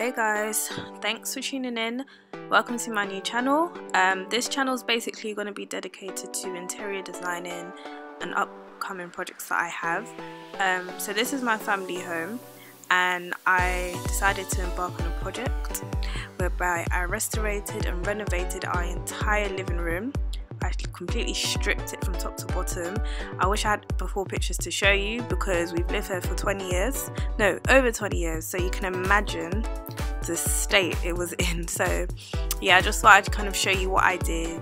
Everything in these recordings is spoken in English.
Hey guys, thanks for tuning in. Welcome to my new channel. This channel is basically going to be dedicated to interior designing and upcoming projects that I have. So this is my family home, and I decided to embark on a project whereby I restorated and renovated our entire living room. I completely stripped it from top to bottom. I wish I had before pictures to show you because we've lived here for 20 years. No, over 20 years. So you can imagine the state it was in. So yeah, I just thought I'd kind of show you what I did.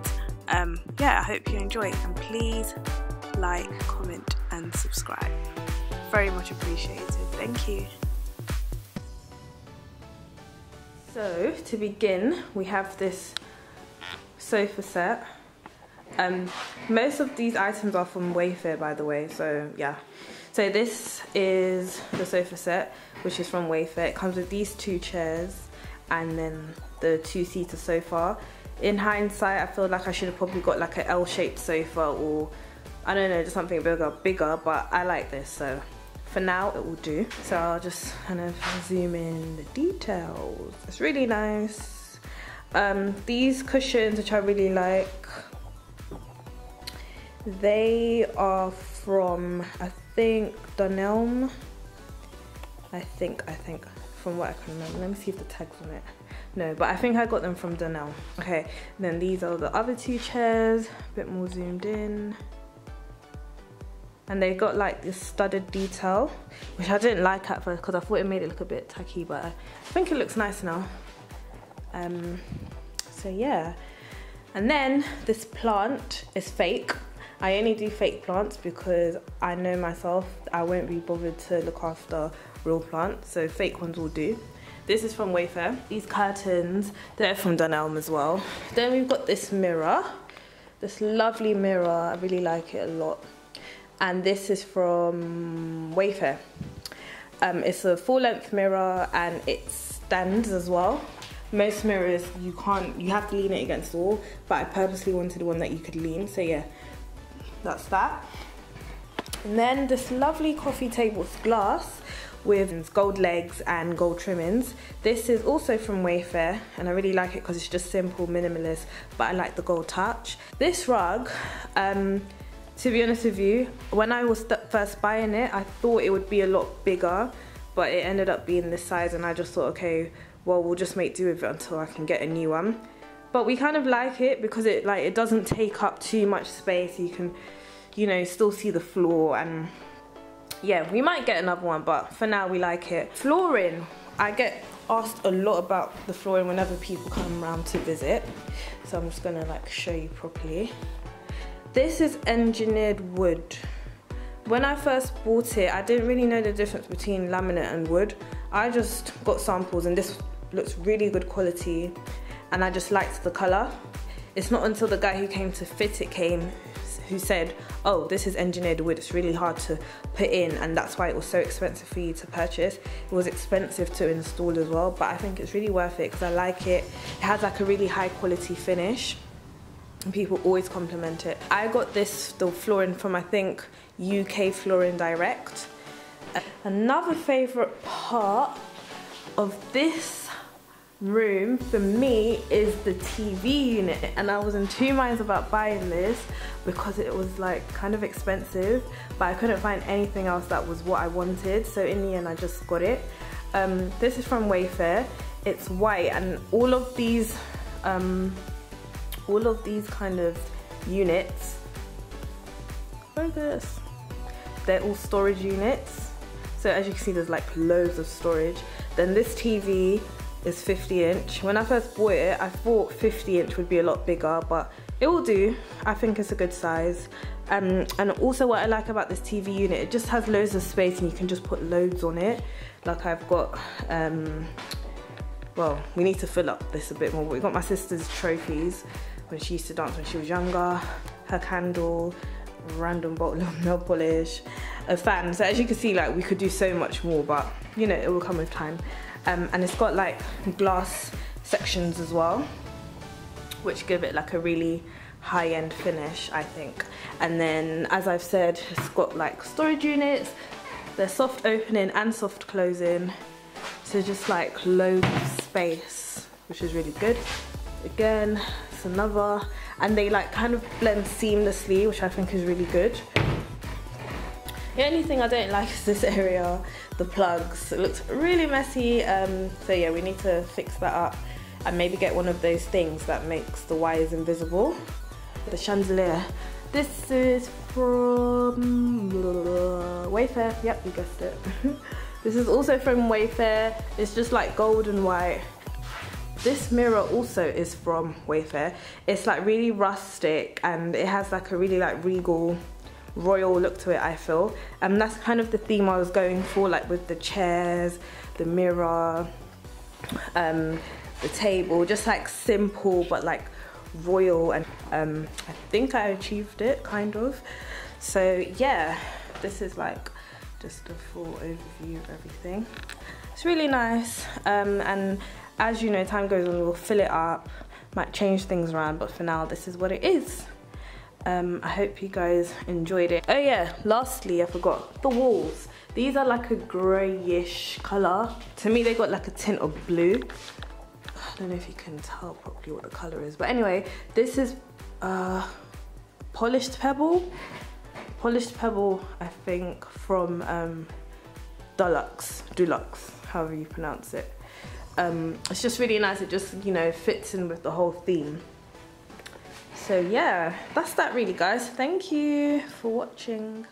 Yeah, I hope you enjoy it. And please like, comment and subscribe. Very much appreciated. Thank you. So to begin, we have this sofa set. Most of these items are from Wayfair, by the way, so yeah. So this is the sofa set, which is from Wayfair. It comes with these two chairs and then the two-seater sofa. In hindsight, I feel like I should have probably got like an L-shaped sofa or, I don't know, just something bigger, but I like this, so for now it will do. So I'll just kind of zoom in the details. It's really nice. These cushions, which I really like, they are from, I think, Dunelm. I think, from what I can remember. Let me see if the tag's on it. No, but I think I got them from Dunelm. Okay, and then these are the other two chairs, a bit more zoomed in. And they've got like this studded detail, which I didn't like at first because I thought it made it look a bit tacky, but I think it looks nice now. So yeah. And then this plant is fake. I only do fake plants because I know myself, I won't be bothered to look after real plants, so fake ones will do. This is from Wayfair. These curtains, they're from Dunelm as well. Then we've got this mirror, this lovely mirror. I really like it a lot. And this is from Wayfair. It's a full-length mirror and it stands as well. Most mirrors, you have to lean it against the wall, but I purposely wanted one that you could lean, so yeah. That's that. And then this lovely coffee table with glass with gold legs and gold trimmings. This is also from Wayfair and I really like it because it's just simple, minimalist, but I like the gold touch. This rug, to be honest with you, when I was first buying it, I thought it would be a lot bigger, but it ended up being this size and I just thought, okay, well, we'll just make do with it until I can get a new one. But we kind of like it because it doesn't take up too much space. You can, you know, still see the floor, and yeah, we might get another one, but for now we like it. Flooring. I get asked a lot about the flooring whenever people come around to visit. So I'm just gonna like show you properly. This is engineered wood. When I first bought it, I didn't really know the difference between laminate and wood. I just got samples and this looks really good quality. And I just liked the colour. It's not until the guy who came to fit it came who said, oh, this is engineered wood, it's really hard to put in and that's why it was so expensive for you to purchase. It was expensive to install as well, but I think it's really worth it because I like it. It has like a really high quality finish and people always compliment it. I got this, the flooring, from I think UK Flooring Direct. Another favourite part of this room for me is the TV unit, and I was in two minds about buying this because it was like kind of expensive, but I couldn't find anything else that was what I wanted, so in the end I just got it. This is from Wayfair. It's white, and all of these kind of units, focus, they're all storage units, so as you can see there's like loads of storage. Then this TV is 50 inch. When I first bought it, I thought 50 inch would be a lot bigger, but it will do. I think it's a good size. And also what I like about this TV unit, it just has loads of space and you can just put loads on it. Like I've got, well, we need to fill up this a bit more. We've got my sister's trophies when she used to dance when she was younger, her candle, random bottle of nail polish, a fan. So as you can see, like, we could do so much more, but you know, it will come with time. And it's got like glass sections as well, which give it like a really high-end finish, I think. And then, as I've said, it's got like storage units. They're soft opening and soft closing. So just like loads of space, which is really good. Again, it's another, and they like kind of blend seamlessly, which I think is really good. The only thing I don't like is this area, the plugs. It looks really messy, so yeah, we need to fix that up and maybe get one of those things that makes the wires invisible. The chandelier. This is from Wayfair. Yep, you guessed it. This is also from Wayfair. It's just like gold and white. This mirror also is from Wayfair. It's like really rustic and it has like a really like regal, royal look to it, I feel, and that's kind of the theme I was going for, like with the chairs, the mirror, the table, just like simple but like royal, and I think I achieved it, kind of. So yeah, this is like just a full overview of everything. It's really nice, and as you know, time goes on, we'll fill it up, might change things around, but for now this is what it is. I hope you guys enjoyed it. Oh yeah, lastly I forgot, the walls. These are like a greyish colour. To me they got like a tint of blue. I don't know if you can tell properly what the colour is. But anyway, this is polished pebble. Polished pebble, I think, from Dulux, however you pronounce it. It's just really nice, it just, you know, fits in with the whole theme. So yeah, that's that really guys. Thank you for watching.